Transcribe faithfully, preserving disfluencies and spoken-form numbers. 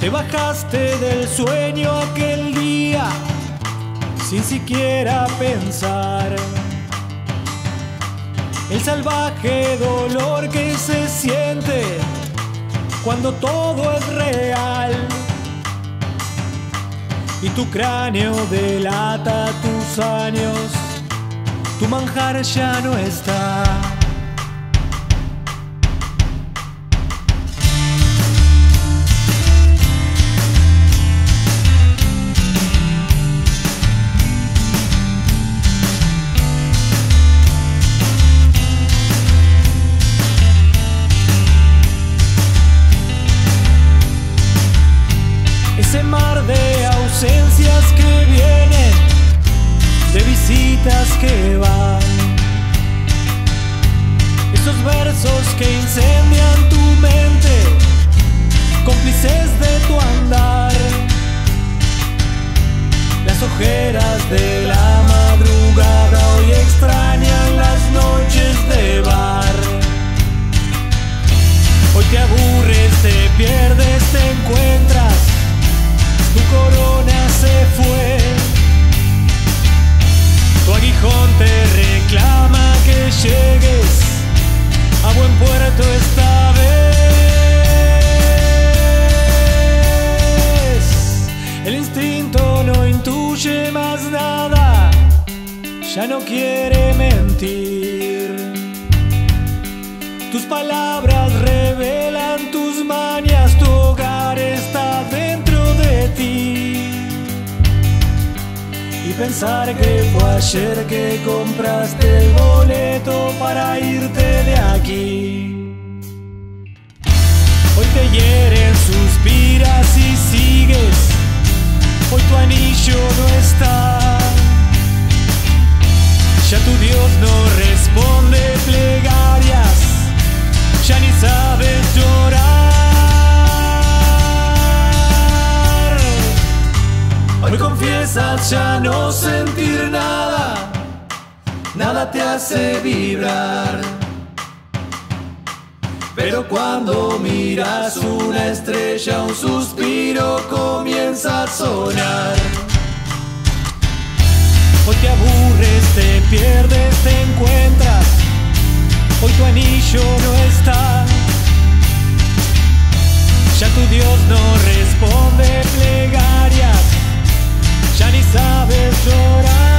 Te bajaste del sueño aquel día sin siquiera pensar el salvaje dolor que se siente cuando todo es real. Y tu cráneo delata tus años, tu manjar ya no está. Ese mar de ausencias que vienen, de visitas que van, esos versos que incendian tu mente, cómplices de tu andar, las ojeras de la madrugada hoy extrañan las noches de bar. Hoy te aburres, te pierdes, te encuentras, tu corona se fue, tu aguijón te reclama que llegues a buen puerto esta vez. El instinto no intuye más nada, ya no quiere mentir. Tus palabras revelan tus mañas, tu hogar está dentro de ti. Y pensar que fue ayer que compraste el boleto para irte de aquí. Hoy te hieren, suspiras y sigues, hoy tu anillo no está. Ya tu Dios no responde plegarias, ya ni sabes llorar. Hoy confiesas ya no sentir nada, nada te hace vibrar. Pero cuando miras una estrella, un suspiro comienza a sonar. Hoy te aburres, te pierdes, te encuentras, hoy tu anillo no está. Ya tu Dios no responde plegarias, ya ni sabes llorar.